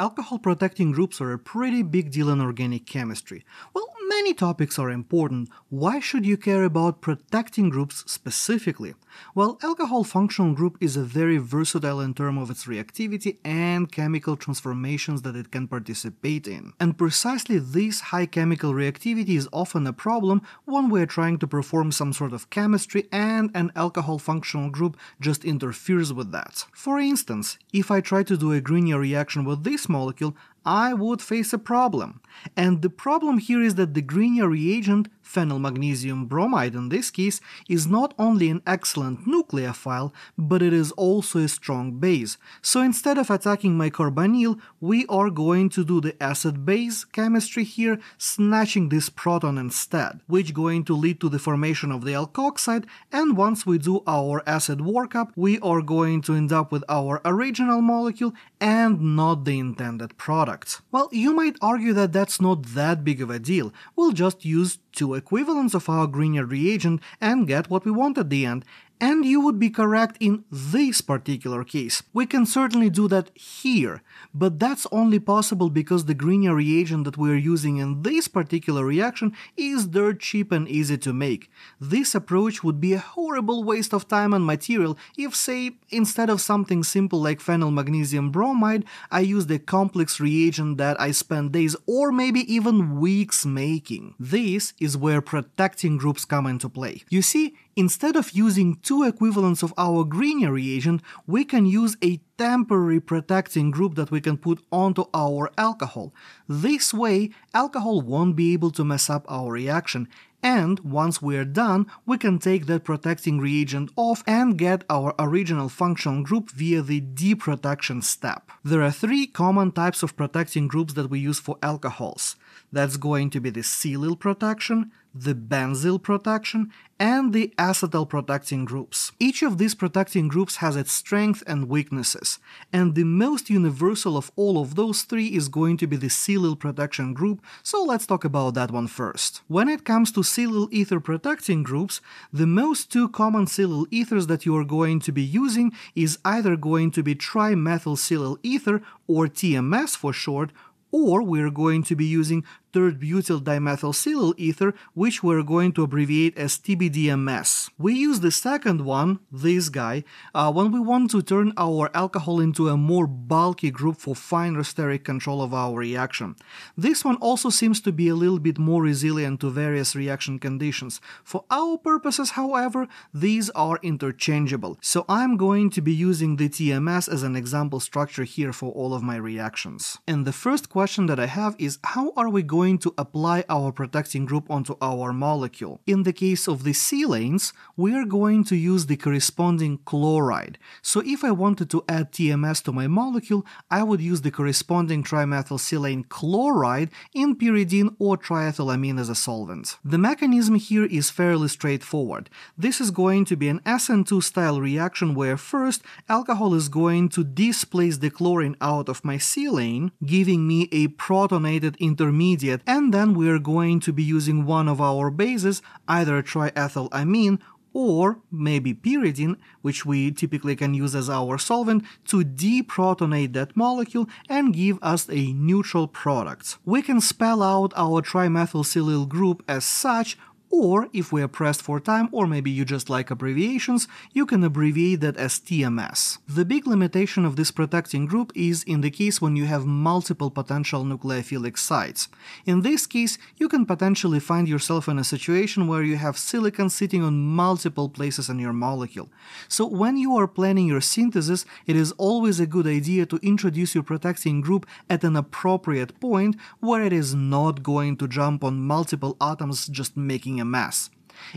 Alcohol-protecting groups are a pretty big deal in organic chemistry. Well, many topics are important. Why should you care about protecting groups specifically? Well, alcohol functional group is a very versatile in terms of its reactivity and chemical transformations that it can participate in. And precisely this high chemical reactivity is often a problem when we are trying to perform some sort of chemistry and an alcohol functional group just interferes with that. For instance, if I try to do a Grignard reaction with this molecule, I would face a problem. And the problem here is that the Grignard reagent, phenyl magnesium bromide in this case, is not only an excellent nucleophile, but it is also a strong base. So instead of attacking my carbonyl, we are going to do the acid-base chemistry here, snatching this proton instead, which going to lead to the formation of the alkoxide, and once we do our acid workup, we are going to end up with our original molecule and not the intended product. Well, you might argue that that's not that big of a deal. We'll just use two equivalents of our Grignard reagent and get what we want at the end. And you would be correct in this particular case. We can certainly do that here, but that's only possible because the Grignard reagent that we are using in this particular reaction is dirt cheap and easy to make. This approach would be a horrible waste of time and material if, say, instead of something simple like phenyl magnesium bromide, I used a complex reagent that I spent days or maybe even weeks making. This is where protecting groups come into play. You see, instead of using two equivalents of our Grignard reagent, we can use a temporary protecting group that we can put onto our alcohol. This way, alcohol won't be able to mess up our reaction. And once we're done, we can take that protecting reagent off and get our original functional group via the deprotection step. There are three common types of protecting groups that we use for alcohols. That's going to be the silyl protection, the benzyl protection, and the acetal protecting groups. Each of these protecting groups has its strengths and weaknesses, and the most universal of all of those three is going to be the silyl protection group, so let's talk about that one first. When it comes to silyl ether protecting groups, the most two common silyl ethers that you are going to be using is either going to be trimethylsilyl ether, or TMS for short, or we're going to be using tert-butyldimethylsilyl ether, which we're going to abbreviate as TBDMS. We use the second one, this guy, when we want to turn our alcohol into a more bulky group for finer steric control of our reaction. This one also seems to be a little bit more resilient to various reaction conditions. For our purposes, however, these are interchangeable, so I'm going to be using the TMS as an example structure here for all of my reactions. And the first question that I have is, how are we going to apply our protecting group onto our molecule? In the case of the silanes, we are going to use the corresponding chloride. So if I wanted to add TMS to my molecule, I would use the corresponding trimethyl silane chloride in pyridine or triethylamine as a solvent. The mechanism here is fairly straightforward. This is going to be an SN2 style reaction where first alcohol is going to displace the chlorine out of my silane, giving me a protonated intermediate, and then we are going to be using one of our bases, either triethylamine or maybe pyridine, which we typically can use as our solvent, to deprotonate that molecule and give us a neutral product. We can spell out our trimethylsilyl group as such, or if we are pressed for time, or maybe you just like abbreviations, you can abbreviate that as TMS. The big limitation of this protecting group is in the case when you have multiple potential nucleophilic sites. In this case, you can potentially find yourself in a situation where you have silicon sitting on multiple places in your molecule. So when you are planning your synthesis, it is always a good idea to introduce your protecting group at an appropriate point where it is not going to jump on multiple atoms just making a mass.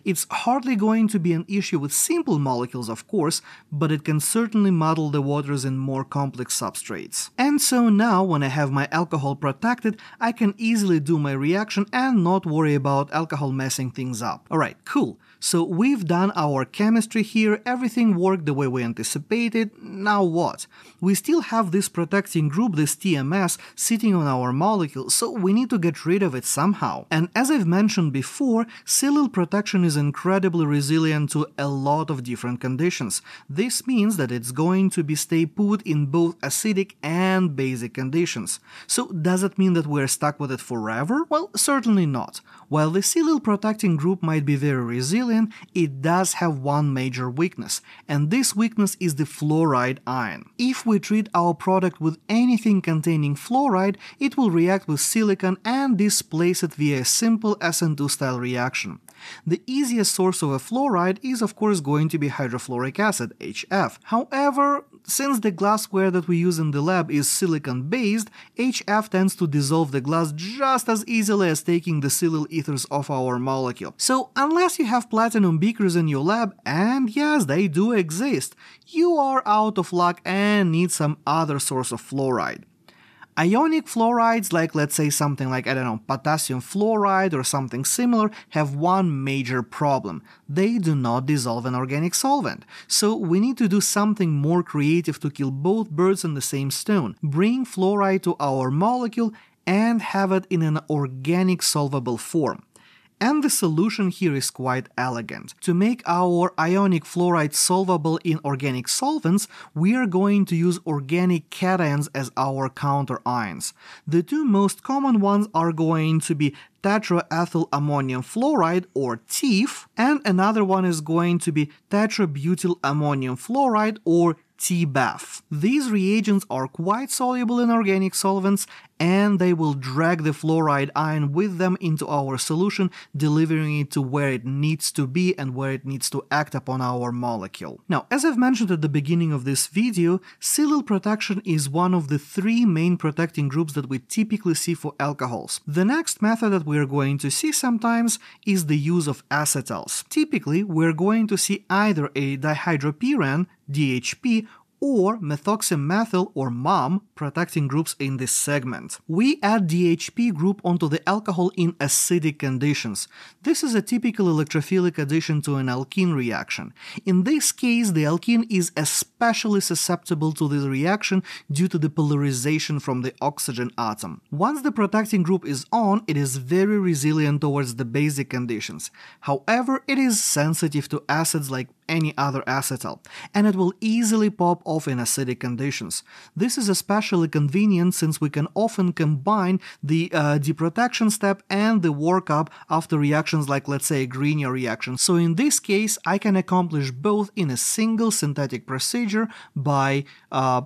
It's hardly going to be an issue with simple molecules, of course, but it can certainly muddle the waters in more complex substrates. And so now, when I have my alcohol protected, I can easily do my reaction and not worry about alcohol messing things up. Alright, cool. So we've done our chemistry here, everything worked the way we anticipated, now what? We still have this protecting group, this TMS, sitting on our molecule, so we need to get rid of it somehow. And as I've mentioned before, silyl protection is incredibly resilient to a lot of different conditions. This means that it's going to be stay put in both acidic and basic conditions. So does it mean that we're stuck with it forever? Well, certainly not. While the silyl protecting group might be very resilient, it does have one major weakness, and this weakness is the fluoride ion. If we treat our product with anything containing fluoride, it will react with silicon and displace it via a simple SN2 style reaction. The easiest source of a fluoride is of course going to be hydrofluoric acid, HF. However, since the glassware that we use in the lab is silicon based, HF tends to dissolve the glass just as easily as taking the silyl ethers off our molecule. So unless you have platinum beakers in your lab, and yes, they do exist, you are out of luck and need some other source of fluoride. Ionic fluorides, like let's say something like, I don't know, potassium fluoride or something similar, have one major problem. They do not dissolve in organic solvent. So we need to do something more creative to kill both birds in the same stone. Bring fluoride to our molecule and have it in an organic solvable form. And the solution here is quite elegant. To make our ionic fluoride solvable in organic solvents, we are going to use organic cations as our counter ions. The two most common ones are going to be tetraethyl ammonium fluoride, or TEF, and another one is going to be tetrabutyl ammonium fluoride, or TBAF. These reagents are quite soluble in organic solvents, and they will drag the fluoride ion with them into our solution, delivering it to where it needs to be and where it needs to act upon our molecule. Now, as I've mentioned at the beginning of this video, silyl protection is one of the three main protecting groups that we typically see for alcohols. The next method that we're going to see sometimes is the use of acetals. Typically, we're going to see either a dihydropyran, DHP, or methoxymethyl or MOM protecting groups in this segment. We add DHP group onto the alcohol in acidic conditions. This is a typical electrophilic addition to an alkene reaction. In this case, the alkene is especially susceptible to this reaction due to the polarization from the oxygen atom. Once the protecting group is on, it is very resilient towards the basic conditions. However, it is sensitive to acids like any other acetal, and it will easily pop off in acidic conditions. This is especially convenient since we can often combine the deprotection step and the workup after reactions like, let's say, a Grignard reaction. So in this case, I can accomplish both in a single synthetic procedure by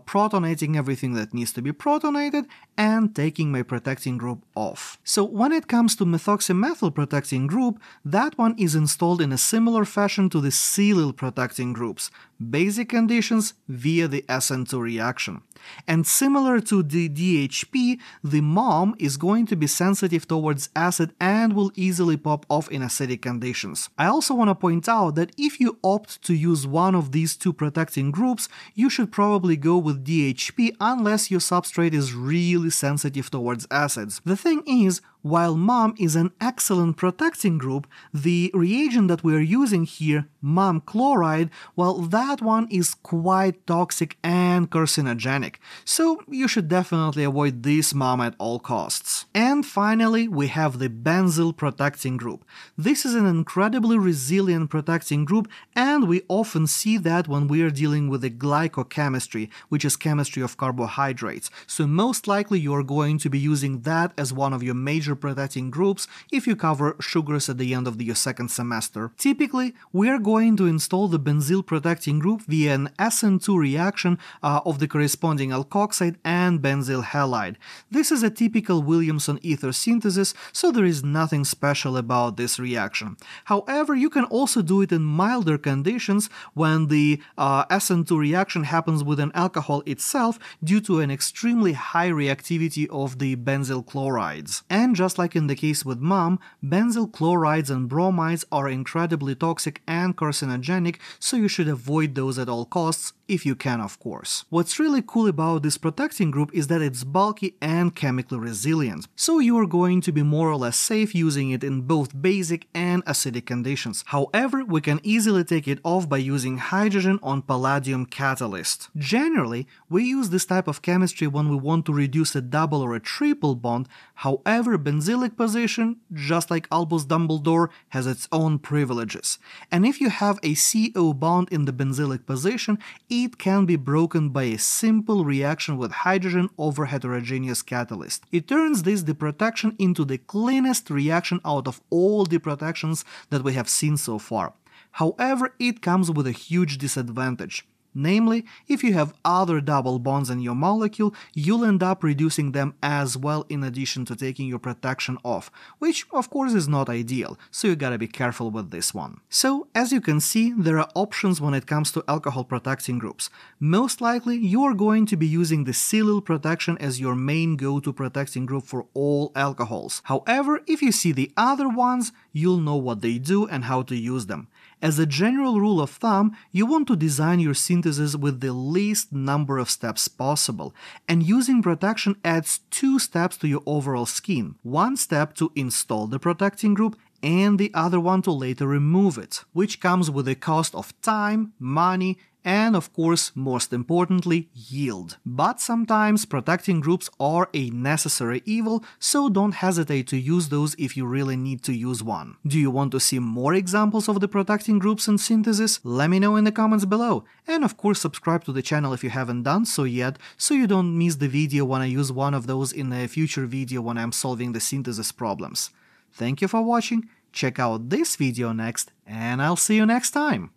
protonating everything that needs to be protonated and taking my protecting group off. So when it comes to methoxymethyl protecting group, that one is installed in a similar fashion to the silyl protecting groups, basic conditions via the SN2 reaction. And similar to the DHP, the MOM is going to be sensitive towards acid and will easily pop off in acidic conditions. I also want to point out that if you opt to use one of these two protecting groups, you should probably go with DHP unless your substrate is really sensitive towards acids. The thing is, while MOM is an excellent protecting group, the reagent that we are using here, MOM chloride, well, that one is quite toxic and carcinogenic, so you should definitely avoid this MOM at all costs. And finally, we have the benzyl protecting group. This is an incredibly resilient protecting group, and we often see that when we are dealing with the glycochemistry, which is chemistry of carbohydrates, so most likely you are going to be using that as one of your major protecting groups if you cover sugars at the end of your second semester. Typically, we are going to install the benzyl protecting group via an SN2 reaction of the corresponding alkoxide and benzyl halide. This is a typical Williamson ether synthesis, so there is nothing special about this reaction. However, you can also do it in milder conditions when the SN2 reaction happens with an alcohol itself due to an extremely high reactivity of the benzyl chlorides. And just like in the case with MOM, benzyl chlorides and bromides are incredibly toxic and carcinogenic, so you should avoid those at all costs if you can, of course. What's really cool about this protecting group is that it's bulky and chemically resilient, so you are going to be more or less safe using it in both basic and acidic conditions. However, we can easily take it off by using hydrogen on palladium catalyst. Generally, we use this type of chemistry when we want to reduce a double or a triple bond. However, benzylic position, just like Albus Dumbledore, has its own privileges. And if you have a CO bond in the benzylic position, it can be broken by a simple reaction with hydrogen over heterogeneous catalyst. It turns this deprotection into the cleanest reaction out of all deprotections that we have seen so far. However, it comes with a huge disadvantage. Namely, if you have other double bonds in your molecule, you'll end up reducing them as well in addition to taking your protection off, which of course is not ideal, so you gotta be careful with this one. So, as you can see, there are options when it comes to alcohol protecting groups. Most likely, you are going to be using the Silyl protection as your main go-to protecting group for all alcohols. However, if you see the other ones, you'll know what they do and how to use them. As a general rule of thumb, you want to design your synthesis with the least number of steps possible, and using protection adds 2 steps to your overall scheme. 1 step to install the protecting group, and the other one to later remove it, which comes with a cost of time, money, and of course, most importantly, yield. But sometimes protecting groups are a necessary evil, so don't hesitate to use those if you really need to use one. Do you want to see more examples of the protecting groups in synthesis? Let me know in the comments below. And of course, subscribe to the channel if you haven't done so yet, so you don't miss the video when I use one of those in a future video when I'm solving the synthesis problems. Thank you for watching, check out this video next, and I'll see you next time!